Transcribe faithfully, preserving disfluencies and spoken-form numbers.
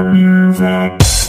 Music.